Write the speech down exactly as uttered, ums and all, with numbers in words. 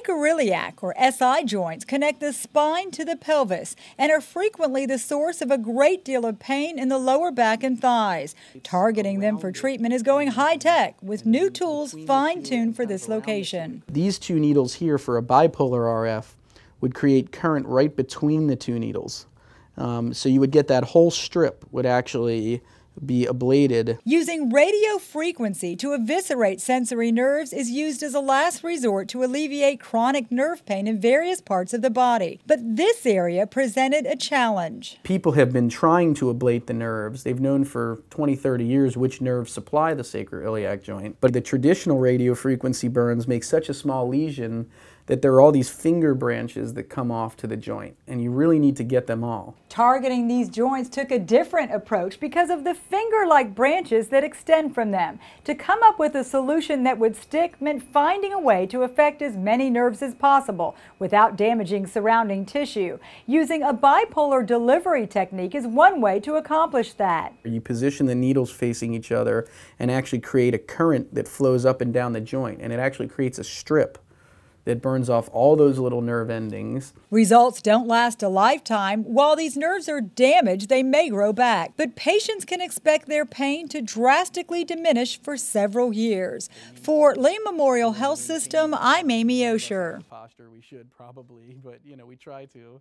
Sacroiliac or S I joints connect the spine to the pelvis and are frequently the source of a great deal of pain in the lower back and thighs. Targeting them for treatment is going high-tech with new tools fine-tuned for this location. These two needles here for a bipolar R F would create current right between the two needles. Um, so you would get that whole strip would actually be ablated. Using radio frequency to eviscerate sensory nerves is used as a last resort to alleviate chronic nerve pain in various parts of the body. But this area presented a challenge. People have been trying to ablate the nerves. They've known for twenty, thirty years which nerves supply the sacroiliac joint. But the traditional radio frequency burns make such a small lesion that there are all these finger branches that come off to the joint, and you really need to get them all. Targeting these joints took a different approach because of the finger-like branches that extend from them. To come up with a solution that would stick meant finding a way to affect as many nerves as possible without damaging surrounding tissue. Using a bipolar delivery technique is one way to accomplish that. You position the needles facing each other and actually create a current that flows up and down the joint, and it actually creates a strip that burns off all those little nerve endings. Results don't last a lifetime. While these nerves are damaged, they may grow back. But patients can expect their pain to drastically diminish for several years. For Lee Memorial Health System, I'm Amy Osher. Posture we should probably, but you know, we try to.